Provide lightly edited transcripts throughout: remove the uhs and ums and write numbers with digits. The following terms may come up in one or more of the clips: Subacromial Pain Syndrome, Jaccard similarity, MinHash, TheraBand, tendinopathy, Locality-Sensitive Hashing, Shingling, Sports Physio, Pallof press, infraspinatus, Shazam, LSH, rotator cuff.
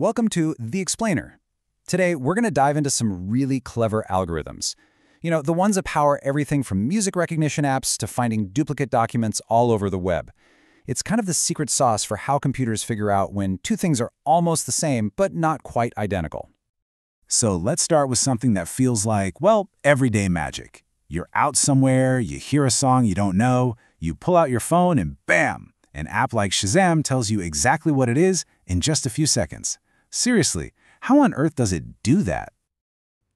Welcome to The Explainer. Today, we're going to dive into some really clever algorithms. You know, the ones that power everything from music recognition apps to finding duplicate documents all over the web. It's kind of the secret sauce for how computers figure out when two things are almost the same, but not quite identical. So let's start with something that feels like, well, everyday magic. You're out somewhere, you hear a song you don't know, you pull out your phone and bam! An app like Shazam tells you exactly what it is in just a few seconds. Seriously, how on earth does it do that?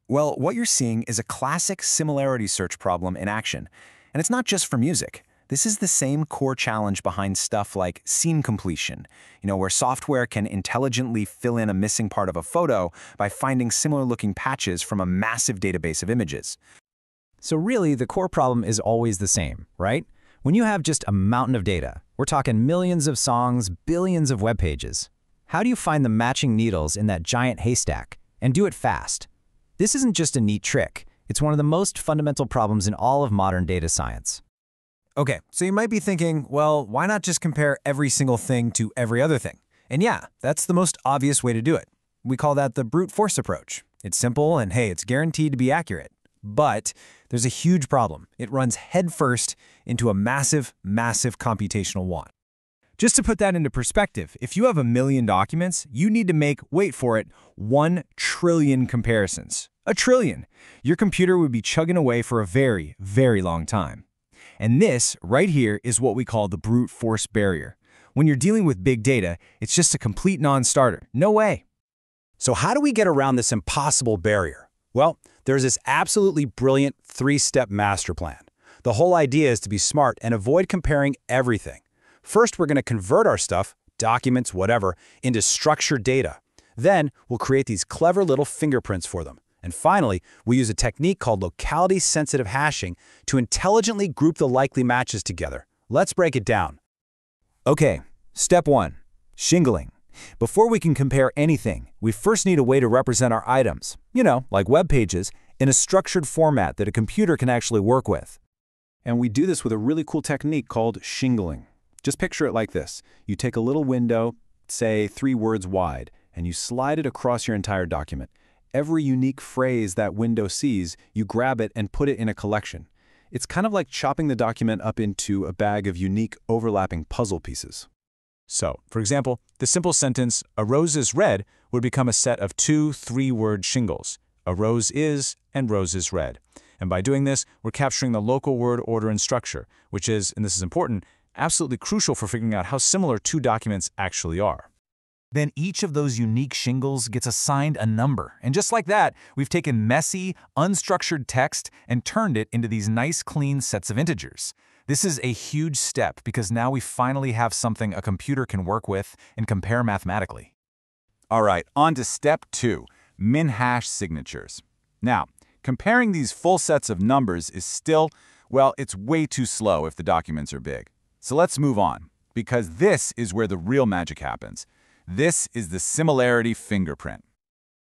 Well, what you're seeing is a classic similarity search problem in action. And it's not just for music. This is the same core challenge behind stuff like scene completion, you know, where software can intelligently fill in a missing part of a photo by finding similar-looking patches from a massive database of images. So really, the core problem is always the same, right? When you have just a mountain of data, we're talking millions of songs, billions of web pages. How do you find the matching needles in that giant haystack and do it fast? This isn't just a neat trick. It's one of the most fundamental problems in all of modern data science. Okay, so you might be thinking, well, why not just compare every single thing to every other thing? And yeah, that's the most obvious way to do it. We call that the brute force approach. It's simple and hey, it's guaranteed to be accurate. But there's a huge problem. It runs headfirst into a massive, massive computational want. Just to put that into perspective, if you have 1 million documents, you need to make, wait for it, 1 trillion comparisons. A trillion! Your computer would be chugging away for a very, very long time. And this, right here, is what we call the brute force barrier. When you're dealing with big data, it's just a complete non-starter. No way! So how do we get around this impossible barrier? Well, there's this absolutely brilliant three-step master plan. The whole idea is to be smart and avoid comparing everything. First, we're going to convert our stuff, documents, whatever, into structured data. Then, we'll create these clever little fingerprints for them. And finally, we use a technique called locality-sensitive hashing to intelligently group the likely matches together. Let's break it down. Okay, step one, shingling. Before we can compare anything, we first need a way to represent our items, you know, like web pages, in a structured format that a computer can actually work with. And we do this with a really cool technique called shingling. Just picture it like this. You take a little window, say 3 words wide, and you slide it across your entire document. Every unique phrase that window sees, you grab it and put it in a collection. It's kind of like chopping the document up into a bag of unique overlapping puzzle pieces. So, for example, the simple sentence, "A rose is red," would become a set of 2 3-word shingles, "A rose is" and "rose is red." And by doing this, we're capturing the local word order and structure, which is, and this is important, absolutely crucial for figuring out how similar 2 documents actually are. Then each of those unique shingles gets assigned a number. And just like that, we've taken messy, unstructured text and turned it into these nice, clean sets of integers. This is a huge step because now we finally have something a computer can work with and compare mathematically. All right, on to step 2, MinHash signatures. Now, comparing these full sets of numbers is still, well, it's way too slow if the documents are big. So let's move on, because this is where the real magic happens. This is the similarity fingerprint.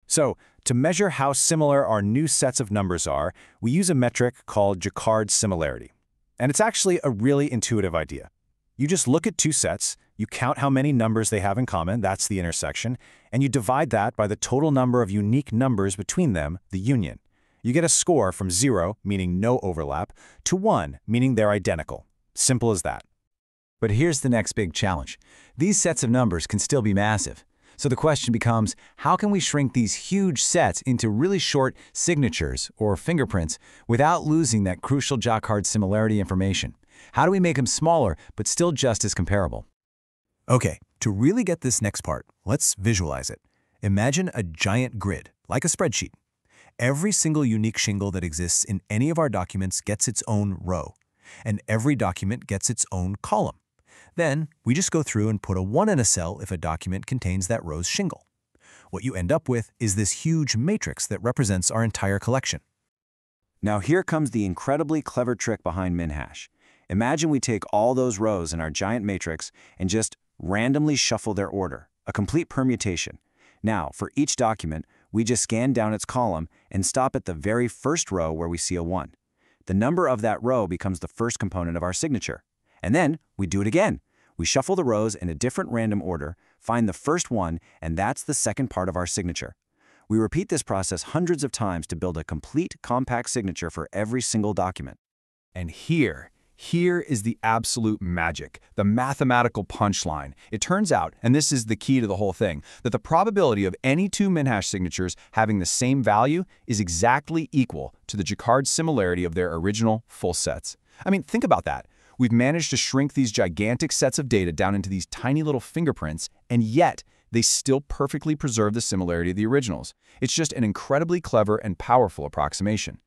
So, to measure how similar our new sets of numbers are, we use a metric called Jaccard similarity. And it's actually a really intuitive idea. You just look at 2 sets, you count how many numbers they have in common, that's the intersection, and you divide that by the total number of unique numbers between them, the union. You get a score from 0, meaning no overlap, to 1, meaning they're identical. Simple as that. But here's the next big challenge. These sets of numbers can still be massive. So the question becomes, how can we shrink these huge sets into really short signatures or fingerprints without losing that crucial Jaccard similarity information? How do we make them smaller but still just as comparable? Okay, to really get this next part, let's visualize it. Imagine a giant grid, like a spreadsheet. Every single unique shingle that exists in any of our documents gets its own row, and every document gets its own column. Then, we just go through and put a 1 in a cell if a document contains that row's shingle. What you end up with is this huge matrix that represents our entire collection. Now here comes the incredibly clever trick behind MinHash. Imagine we take all those rows in our giant matrix and just randomly shuffle their order, a complete permutation. Now, for each document, we just scan down its column and stop at the very first row where we see a 1. The number of that row becomes the first component of our signature. And then, we do it again. We shuffle the rows in a different random order, Find the first one, and that's the second part of our signature. We repeat this process hundreds of times to build a complete, compact signature for every single document. And here is the absolute magic, the mathematical punchline. It turns out, and this is the key to the whole thing, that the probability of any two MinHash signatures having the same value is exactly equal to the Jaccard similarity of their original full sets. I mean, think about that. We've managed to shrink these gigantic sets of data down into these tiny little fingerprints, and yet they still perfectly preserve the similarity of the originals. It's just an incredibly clever and powerful approximation.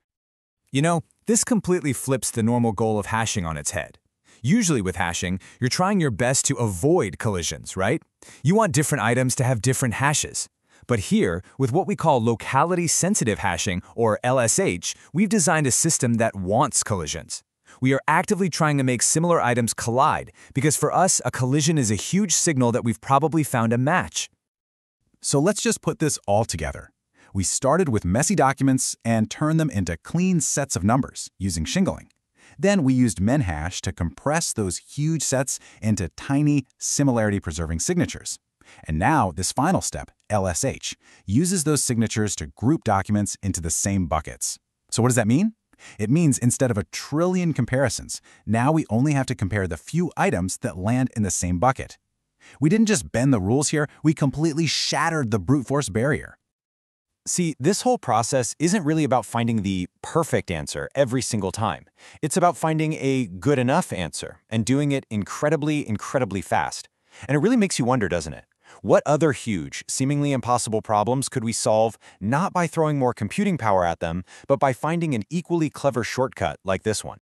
You know, this completely flips the normal goal of hashing on its head. Usually with hashing, you're trying your best to avoid collisions, right? You want different items to have different hashes. But here, with what we call locality-sensitive hashing, or LSH, we've designed a system that wants collisions. We are actively trying to make similar items collide, because for us, a collision is a huge signal that we've probably found a match. So let's just put this all together. We started with messy documents and turned them into clean sets of numbers using shingling. Then we used MinHash to compress those huge sets into tiny, similarity-preserving signatures. And now this final step, LSH, uses those signatures to group documents into the same buckets. So what does that mean? It means instead of a trillion comparisons, now we only have to compare the few items that land in the same bucket. We didn't just bend the rules here, we completely shattered the brute force barrier. See, this whole process isn't really about finding the perfect answer every single time. It's about finding a good enough answer and doing it incredibly, incredibly fast. And it really makes you wonder, doesn't it? What other huge, seemingly impossible problems could we solve not by throwing more computing power at them, but by finding an equally clever shortcut like this one?